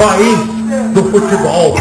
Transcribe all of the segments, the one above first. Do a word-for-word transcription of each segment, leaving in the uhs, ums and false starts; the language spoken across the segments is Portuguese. País do futebol.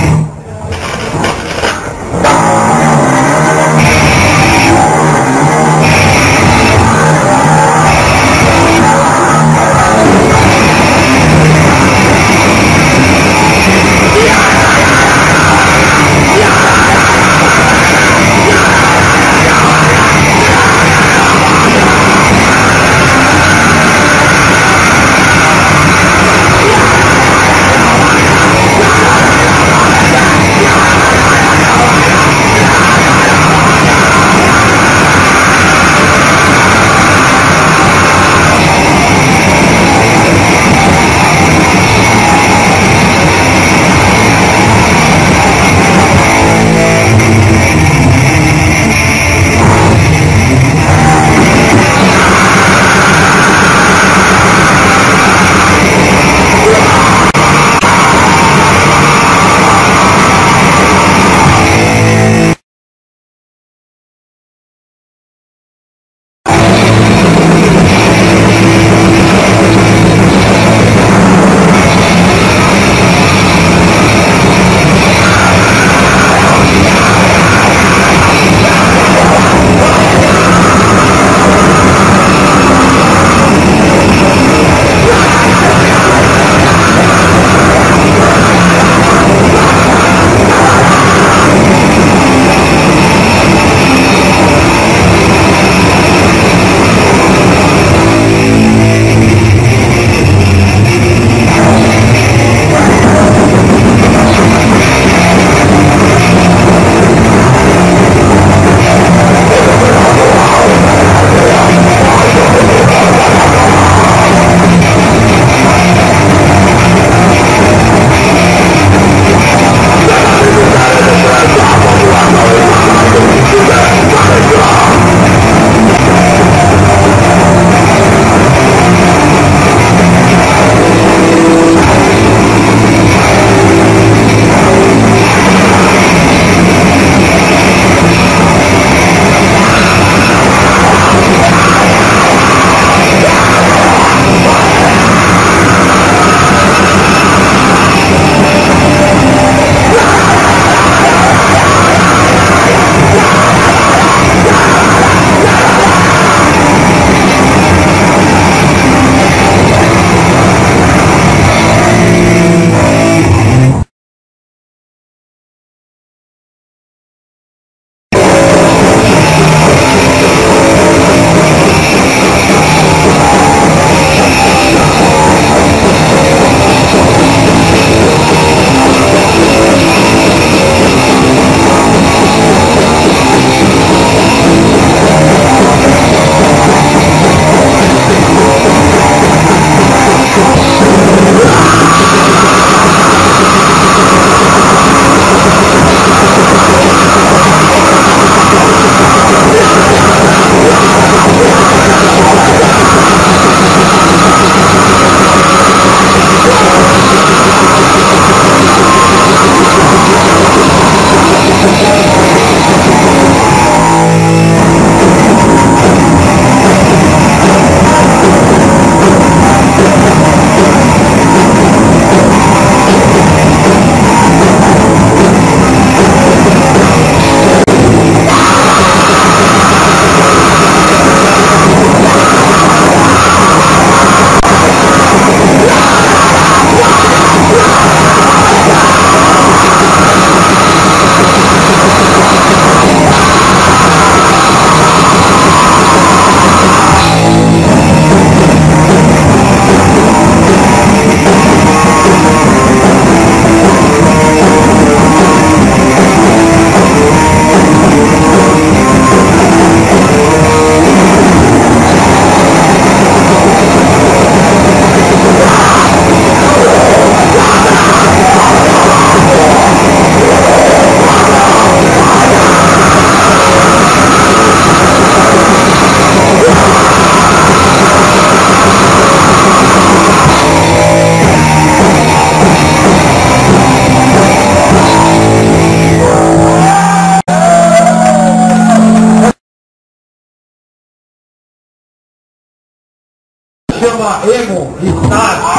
Chama Emo, Ricardo.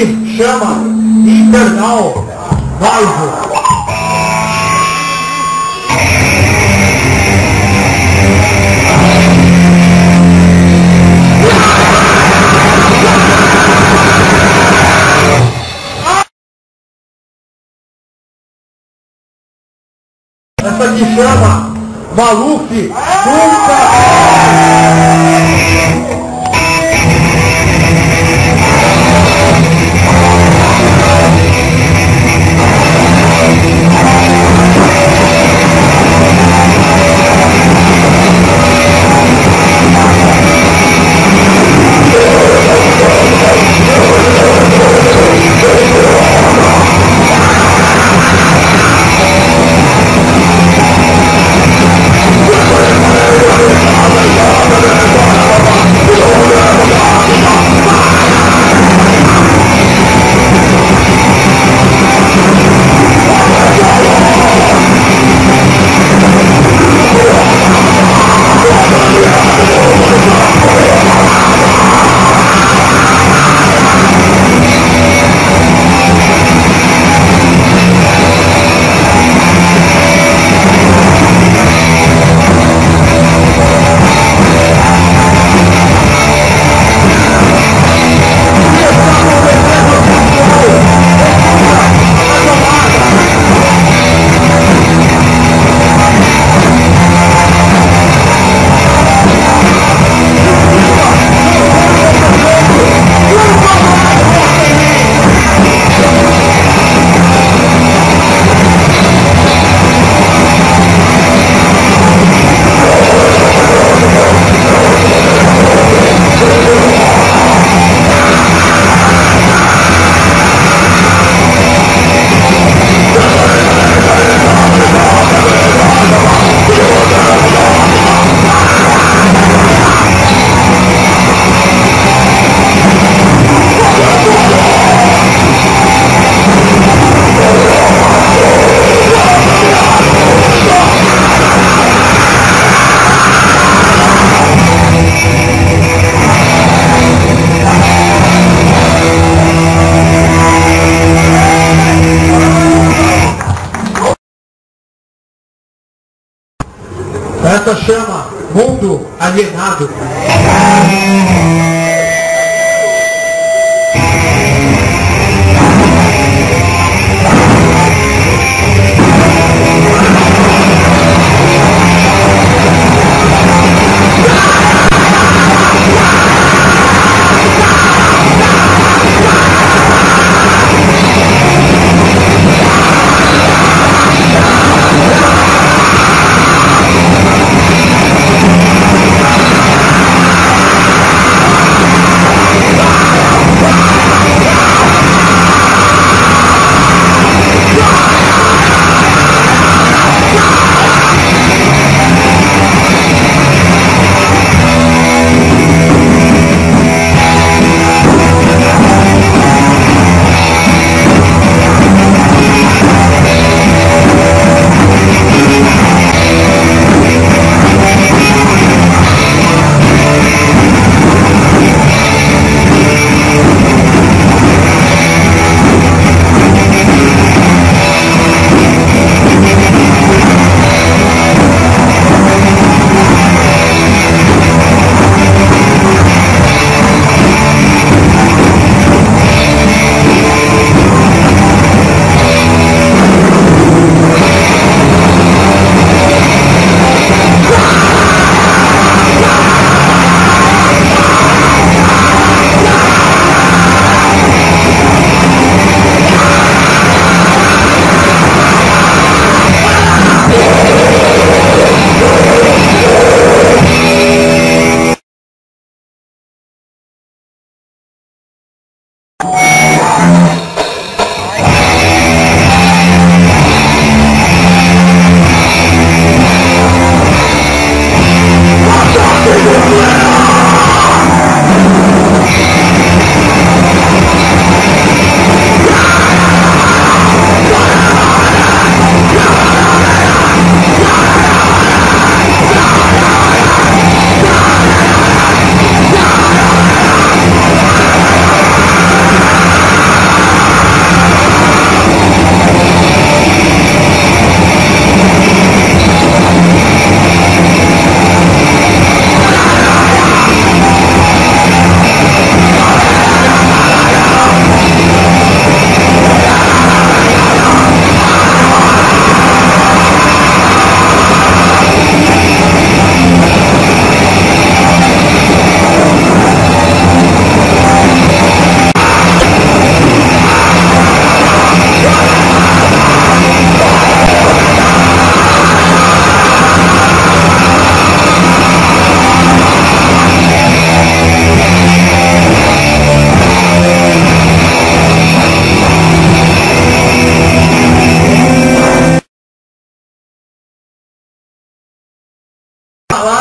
se chama Infernal Nöise. Essa que chama Maluf nunca... Essa chama Mundo Alienado.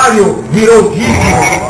otário virou digno.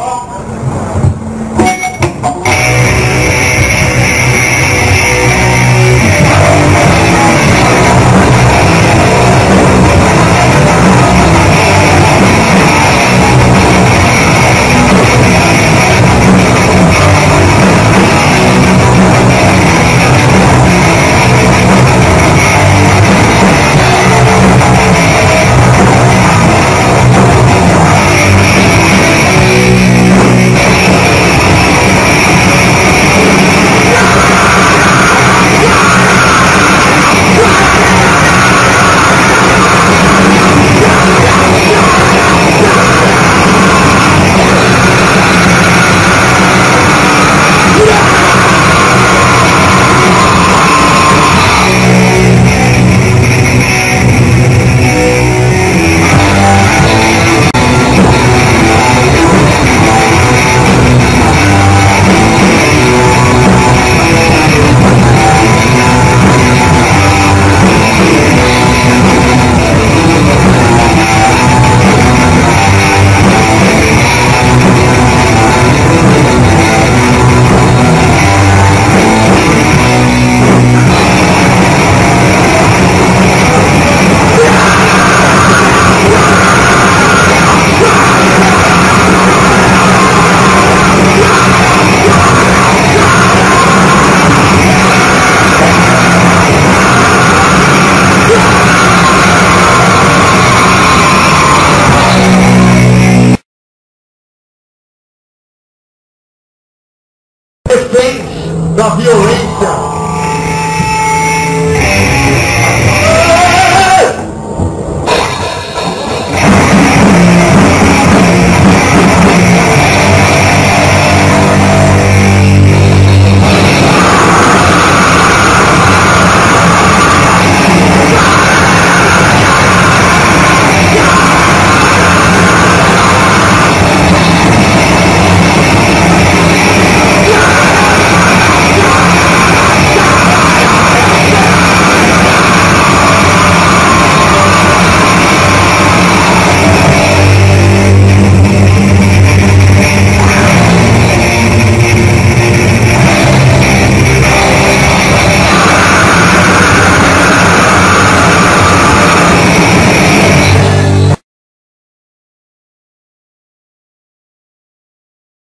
Da violência